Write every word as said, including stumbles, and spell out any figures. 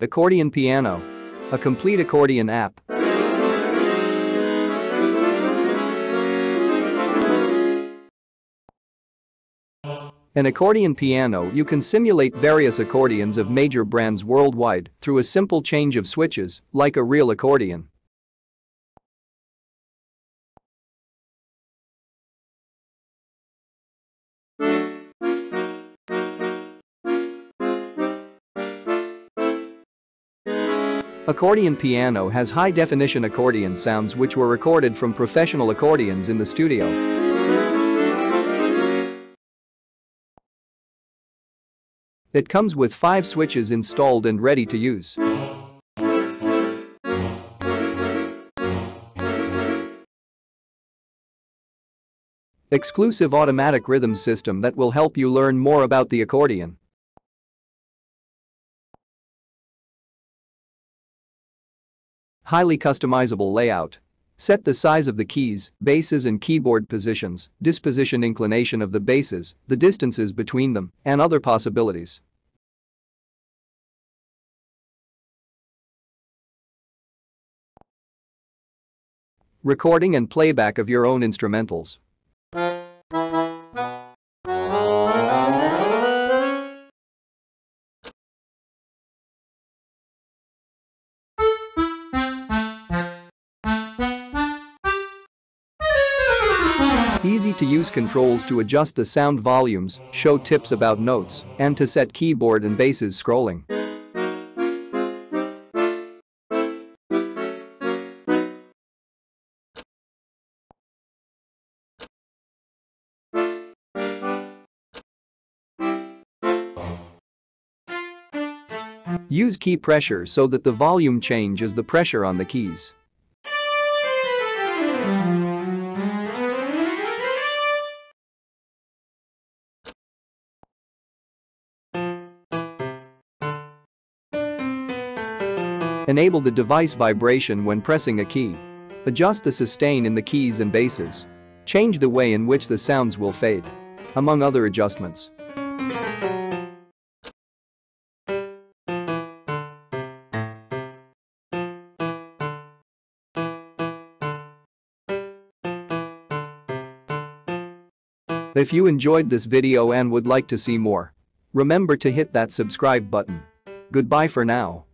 Accordion Piano, a complete accordion app. An accordion piano, you can simulate various accordions of major brands worldwide through a simple change of switches, like a real accordion. Accordion Piano has high-definition accordion sounds which were recorded from professional accordions in the studio. It comes with five switches installed and ready to use. Exclusive automatic rhythm system that will help you learn more about the accordion. Highly customizable layout. Set the size of the keys, basses and keyboard positions, disposition inclination of the basses, the distances between them, and other possibilities. Recording and playback of your own instrumentals. Easy-to-use controls to adjust the sound volumes, show tips about notes, and to set keyboard and basses scrolling. Use key pressure so that the volume change is the pressure on the keys. Enable the device vibration when pressing a key. Adjust the sustain in the keys and basses. Change the way in which the sounds will fade, among other adjustments. If you enjoyed this video and would like to see more, remember to hit that subscribe button. Goodbye for now.